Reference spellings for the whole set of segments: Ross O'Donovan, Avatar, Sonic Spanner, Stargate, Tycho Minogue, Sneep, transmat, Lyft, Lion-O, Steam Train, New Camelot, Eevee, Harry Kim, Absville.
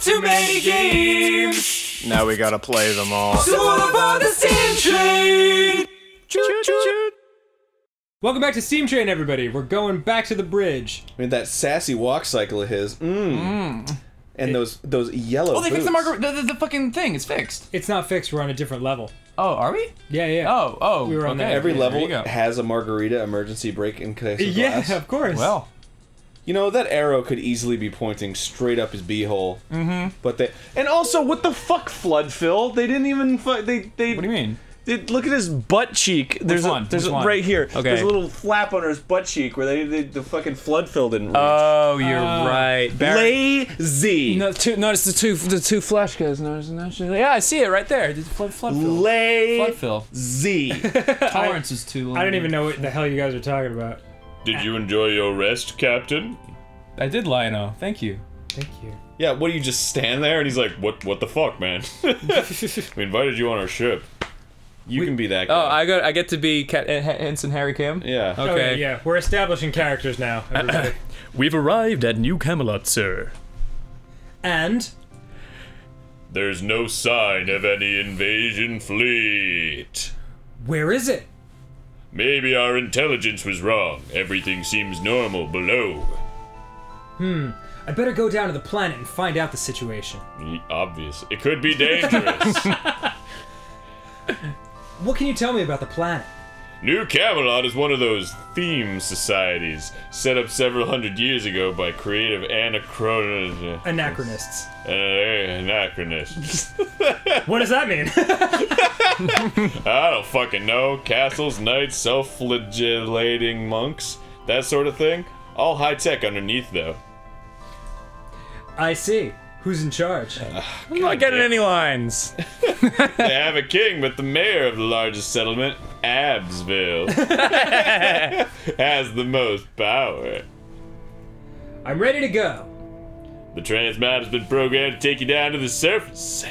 too many games. Now we gotta play them all. So I'm on the Steam Train. Choo choo. Welcome back to Steam Train, everybody. We're going back to the bridge. I mean, that sassy walk cycle of his. And those yellow. Oh, they fixed the marker. The fucking thing is fixed. It's not fixed. We're on a different level. Oh, are we? Yeah, yeah. Oh, oh. We were on that. Every level has a margarita emergency break in case of glass. Yeah, of course. Well, you know that arrow could easily be pointing straight up his beehole. Mm-hmm. But they and also what the fuck, Flood Phil? They didn't even they. What do you mean? Look at his butt cheek. There's one. There's one right here. Okay. There's a little flap under his butt cheek where the fucking Flood Phil didn't reach. Oh, you're right. Lazy. No, notice the two flash guys. Notice, yeah, I see it right there. Flood Phil. Lazy. Tolerance is too low. I don't even know what the hell you guys are talking about. Did you enjoy your rest, Captain? I did, Lion-O. Thank you. Thank you. Yeah. What do you just stand there and he's like, what the fuck, man? We invited you on our ship. You can be that guy. Oh, I get to be Ensign Harry Kim? Yeah. Okay. Okay, yeah. We're establishing characters now, everybody. We've arrived at New Camelot, sir. And? There's no sign of any invasion fleet. Where is it? Maybe our intelligence was wrong. Everything seems normal below. I better go down to the planet and find out the situation. Obvious. It could be dangerous. What can you tell me about the planet? New Camelot is one of those theme societies set up several hundred years ago by creative anachronists. Anachronists. What does that mean? I don't fucking know. Castles, knights, self-flagellating monks, that sort of thing. All high tech underneath, though. I see. Who's in charge? I'm not getting any lines. They have a king, but the mayor of the largest settlement, Absville, has the most power. I'm ready to go. The transmat has been programmed to take you down to the surface.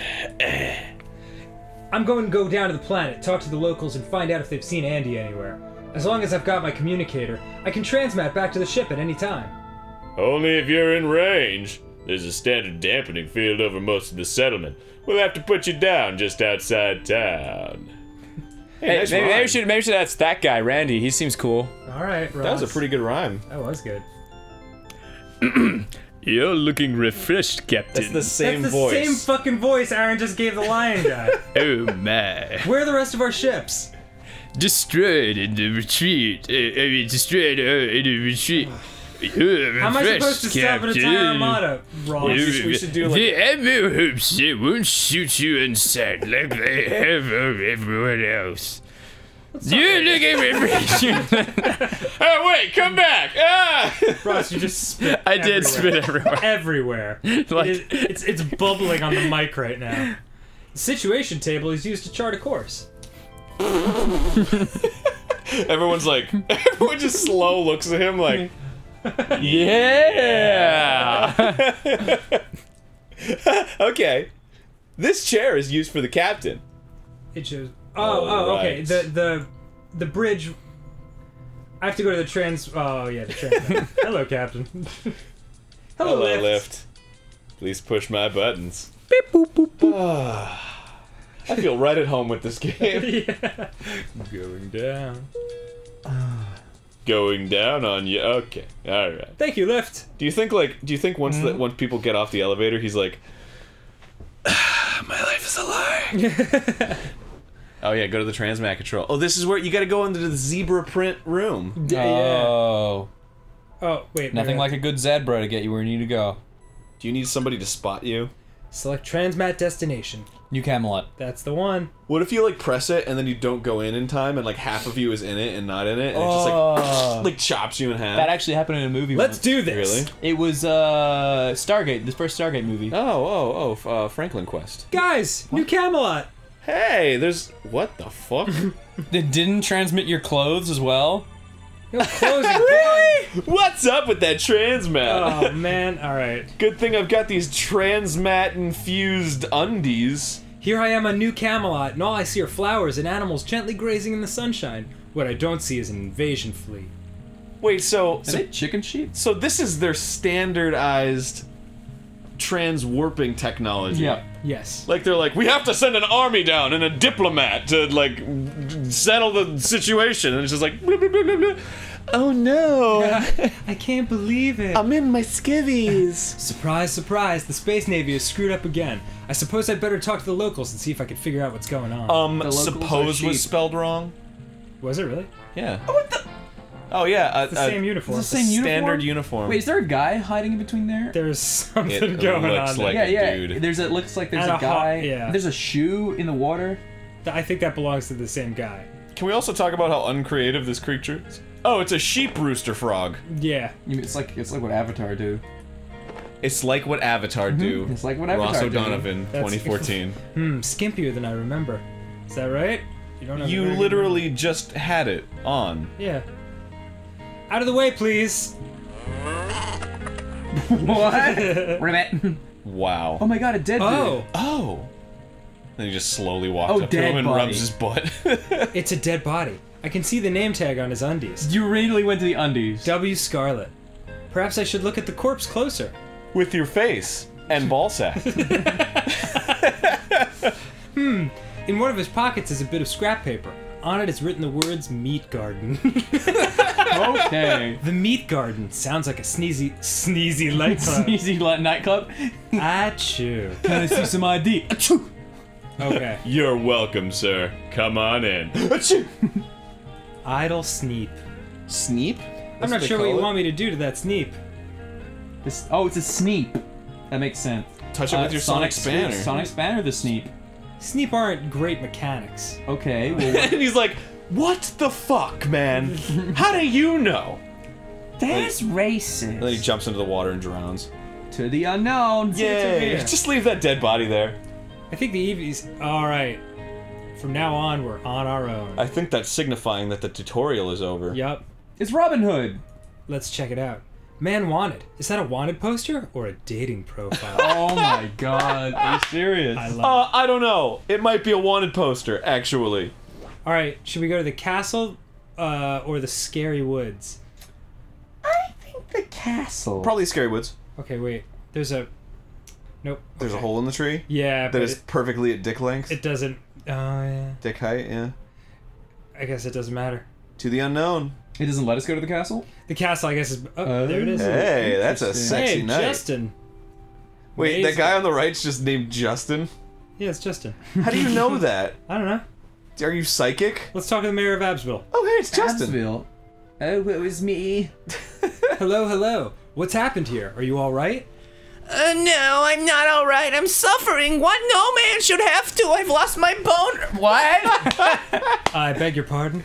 I'm going to go down to the planet, talk to the locals, and find out if they've seen Andy anywhere. As long as I've got my communicator, I can transmat back to the ship at any time. Only if you're in range. There's a standard dampening field over most of the settlement. We'll have to put you down just outside town. Hey, nice maybe we should ask that guy, Randy. He seems cool. All right, Ross. That was a pretty good rhyme. That was good. You're looking refreshed, Captain. That's the same voice. That's the same fucking voice Aaron just gave the lion guy. Oh, my. Where are the rest of our ships? Destroyed in the retreat. I mean, destroyed in the retreat. How am I supposed to stop an entire armada? Ross, we should do like... The ammo hopes it won't shoot you inside like they have of everyone else. You look at me. Oh, wait, come back! Ah! Ross, you just spit everywhere. I did spit everywhere. Everywhere. Like... It's bubbling on the mic right now. The situation table is used to chart a course. Everyone just slow looks at him like... Yeah. Okay. This chair is used for the captain. It shows. Oh, right. Okay. The bridge. I have to go to the trans. Oh yeah, the trans. Hello, Captain. Hello, Lift. Please push my buttons. Beep, boop, boop, boop. I feel right at home with this game. Yeah. Going down. Going down on you. Okay, all right. Thank you, Lyft. Do you think once people get off the elevator, he's like, my life is a lie. Oh yeah, go to the transmat control. Oh, this is where you got to go into the zebra print room. Yeah. Oh. Oh wait. Nothing like a good Zadbro to get you where you need to go. Do you need somebody to spot you? Select transmat destination. New Camelot. That's the one. What if you like press it and then you don't go in time and like half of you is in it and not in it and it just like chops you in half? That actually happened in a movie. Let's do this. Really? It was Stargate, the first Stargate movie. Franklin Quest. Guys, what? New Camelot. Hey, there's what the fuck? They didn't transmit your clothes as well. No clothes again. Really? What's up with that transmat? Oh man, alright. Good thing I've got these transmat infused undies. Here I am on New Camelot, and all I see are flowers and animals gently grazing in the sunshine. What I don't see is an invasion fleet. Wait, so... Is it chicken sheep? So this is their standardized trans-warping technology. Yeah. Yes. Like, they're like, we have to send an army down and a diplomat to, like, settle the situation. And it's just like, blah, blah, blah, blah. Oh no! I can't believe it! I'm in my skivvies! Surprise, surprise, the Space Navy is screwed up again. I suppose I'd better talk to the locals and see if I can figure out what's going on. Suppose was spelled wrong. Was it really? Yeah. Oh, what the? Oh yeah, it's the same uniform. It's the same uniform? Standard uniform. Wait, is there a guy hiding in between there? There's something going on. Like yeah, dude. There's it looks like there's a guy. Yeah. There's a shoe in the water. I think that belongs to the same guy. Can we also talk about how uncreative this creature is? Oh, it's a sheep rooster frog. Yeah. It's like what Avatar do. It's like what Avatar do. It's like what Avatar do. Ross O'Donovan, 2014. Skimpier than I remember. Is that right? You don't have You literally just had it on. Yeah. Out of the way, please. What? Ribbit. Wow. Oh my god, a dead dude. Oh. Then he just slowly walks up to him and rubs his butt. It's a dead body. I can see the name tag on his undies. You really went to the undies. W. Scarlet. Perhaps I should look at the corpse closer. With your face and ballsack. In one of his pockets is a bit of scrap paper. On it is written the words "Meat Garden." Okay. The Meat Garden sounds like a sneezy nightclub. Sneezy nightclub. Achoo. Can I see some ID? Achoo. Okay. You're welcome, sir. Come on in. Achoo. Idle Sneep. Sneep? I'm not sure what you want me to do to that Sneep. This, oh, it's a Sneep. That makes sense. Touch it with your Sonic Spanner. Sonic Spanner the Sneep. Sneep aren't great mechanics. Okay, well... And he's like, what the fuck, man? How do you know? That's racist. And then he jumps into the water and drowns. To the unknown. Yeah. Just leave that dead body there. I think the Eevees... Alright. From now on, we're on our own. I think that's signifying that the tutorial is over. Yep. It's Robin Hood! Let's check it out. Man wanted. Is that a wanted poster or a dating profile? Oh my god, are you serious? I love it. I don't know. It might be a wanted poster, actually. Alright, should we go to the castle or the scary woods? I think the castle. Probably scary woods. Okay, wait. There's a... Nope. There's a hole in the tree? Yeah, that is perfectly at dick length? It doesn't... Oh, yeah. Dick height, yeah. I guess it doesn't matter. To the unknown. It doesn't let us go to the castle? The castle, I guess, is... Oh, there it is. Hey, that's a sexy night. Justin. Wait, that guy on the right's just named Justin? Yeah, it's Justin. How do you know that? I don't know. Are you psychic? Let's talk to the mayor of Absville. Oh, hey, it's Justin. Absville. Oh, it was me. Hello, hello. What's happened here? Are you all right? No, I'm not alright. I'm suffering. What no man should have to. I've lost my boner. What? I beg your pardon?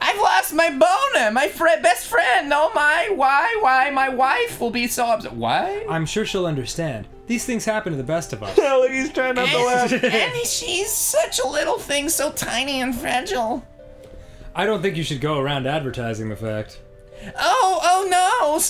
I've lost my boner. My best friend. Oh my, why? My wife will be so upset. Why? I'm sure she'll understand. These things happen to the best of us. No, look, he's trying not to laugh. And she's such a little thing, so tiny and fragile. I don't think you should go around advertising the fact. Oh no!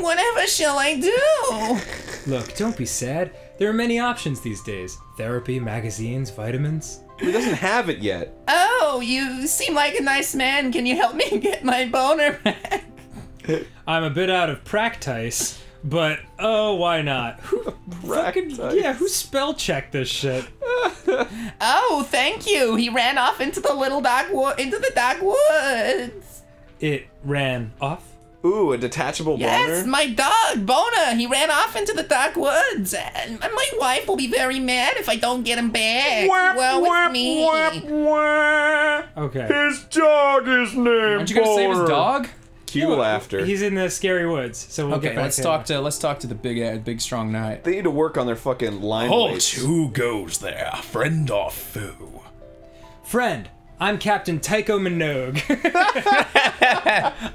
Whatever shall I do? Look, don't be sad. There are many options these days. Therapy, magazines, vitamins. He doesn't have it yet. Oh, you seem like a nice man. Can you help me get my boner back? I'm a bit out of practice, but oh, why not? Who fucking, yeah, who spell checked this shit? Oh, thank you. He ran off into the dark woods. It ran off? Ooh, a detachable boner? Yes, my dog, Bona! He ran off into the dark woods. And my wife will be very mad if I don't get him back. Warp, well, warp, with me. Warp, warp. Okay. His dog is named Bona. Aren't you going to save his dog? Cue laughter. He's in the scary woods, so we'll get back to him. Let's talk to the big strong knight. They need to work on their fucking line weights. Who goes there, friend or foe? Friend. I'm Captain Tycho Minogue.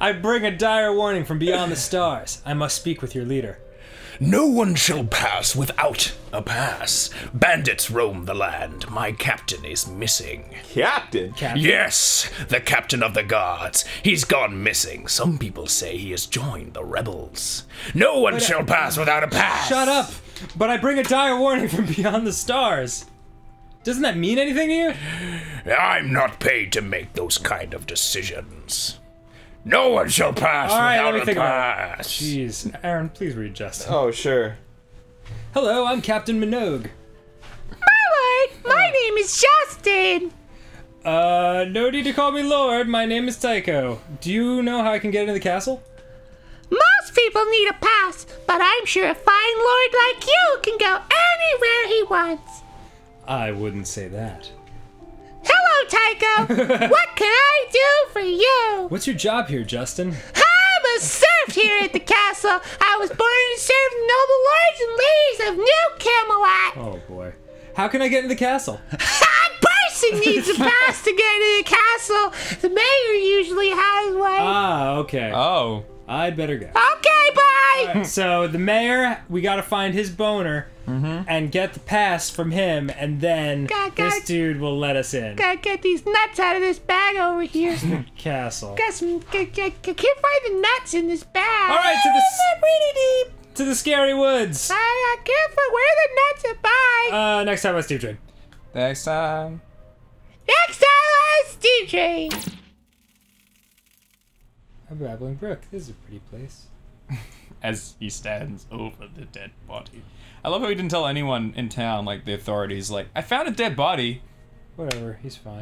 I bring a dire warning from beyond the stars. I must speak with your leader. No one shall pass without a pass. Bandits roam the land. My captain is missing. Captain? Yes, the captain of the guards. He's gone missing. Some people say he has joined the rebels. No one shall pass without a pass. Shut up. But I bring a dire warning from beyond the stars. Doesn't that mean anything to you? I'm not paid to make those kind of decisions. No one shall pass without a pass. Jeez, Aaron, please read Justin. Oh, sure. Hello, I'm Captain Minogue. My name is Justin. No need to call me Lord. My name is Tycho. Do you know how I can get into the castle? Most people need a pass, but I'm sure a fine lord like you can go anywhere he wants. I wouldn't say that. Hello, Tycho. What can I do for you? What's your job here, Justin? I'm a serf here at the castle. I was born to serve the noble lords and ladies of New Camelot. Oh, boy. How can I get into the castle? That person needs a pass to get into the castle. The mayor usually has one. Ah, okay. Oh. I'd better go. Okay, bye! Right, so the mayor, we gotta find his boner and get the pass from him, and then this dude will let us in. Gotta get these nuts out of this bag over here. Castle. Got some, I can't find the nuts in this bag. All right, to the scary woods. I can't find where the nuts are. Bye. Next time on Steam Train. Next time. Next time on Steam Train. A babbling brook. This is a pretty place. As he stands over the dead body. I love how he didn't tell anyone in town, like the authorities, like, I found a dead body. Whatever, he's fine.